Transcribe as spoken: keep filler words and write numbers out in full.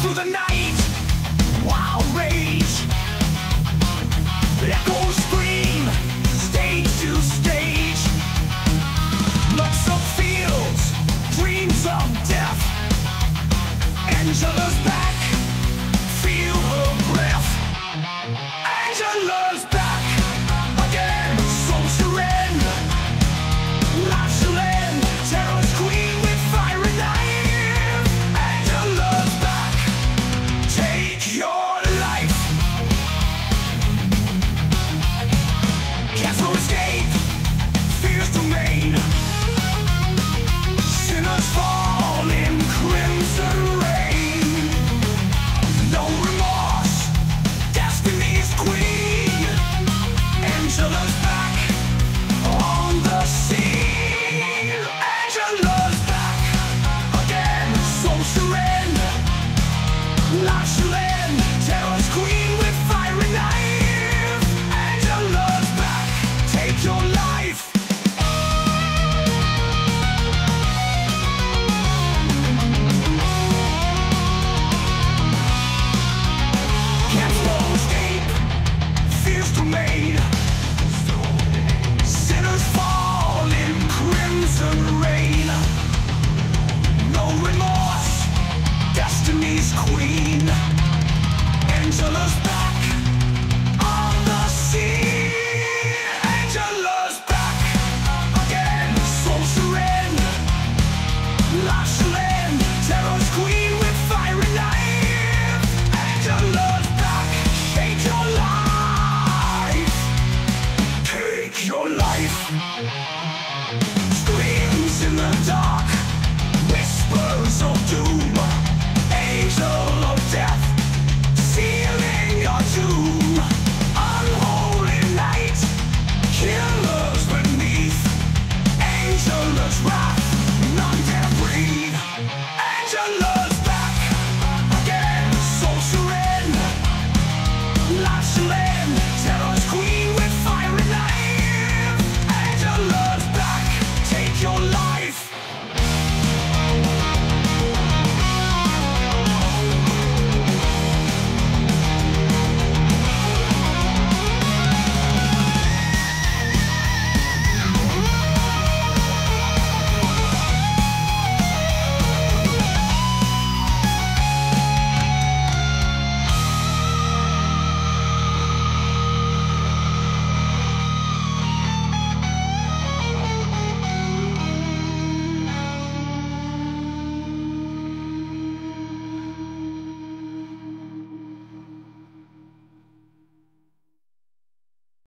Through the night, wild rage, echo scream, stage to stage. Looks of fields, dreams of death. Angela's back, feel her breath. Angela's back again, so surrender. Life shall end, terror's queen with fire and iron. Angela's back, take your life. Can't no escape, fears remain. Sinners fall in crimson. Queen, Angela's back on the scene. Angela's back again, so surrender. Life